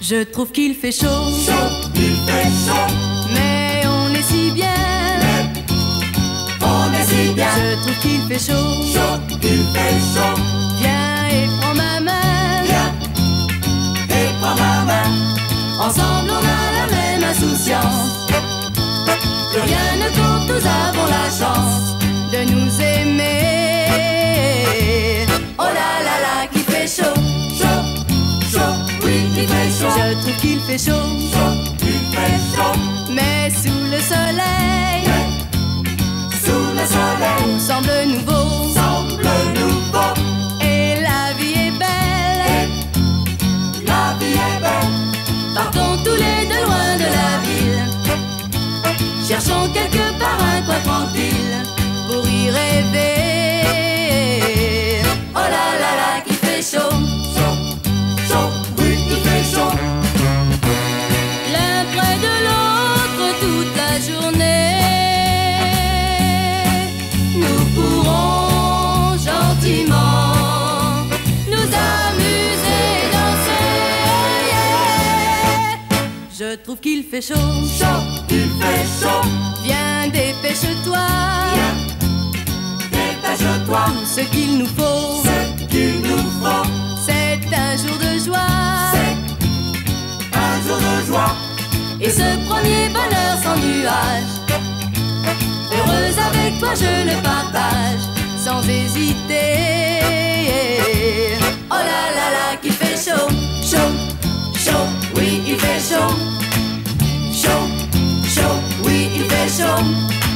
Je trouve qu'il fait chaud, chaud, il fait chaud, mais on est si bien, mais on est si bien. Je trouve qu'il fait chaud, chaud, il fait chaud. Viens et prends ma main, viens et prends ma main. Ensemble on a la même insouciance, plus rien ne compte, nous avons la chance de nous aimer. Oh là là là, qu'il fait chaud, chaud, chaud. Il fait chaud. Je trouve qu'il fait chaud, chaud, il fait chaud. Mais sous le soleil, mais sous le soleil, tout semble nouveau, semble nouveau. Et la vie est belle, et la vie est belle. Partons tous les deux loin de la ville, cherchons quelque part un coin tranquille pour y rêver. Oh là là là, qu'il fait chaud. Je trouve qu'il fait chaud, chaud, il fait chaud. Viens, dépêche-toi, viens, dépêche-toi. Tout ce qu'il nous faut, ce qu'il nous faut. C'est un jour de joie, c'est un jour de joie. Et ce premier bonheur sans nuage, heureuse avec toi je le partage sans hésiter. Oh là là là, qu'il fait chaud, chaud, chaud. Oui, il fait chaud. Chaud, chaud, oui, il fait chaud.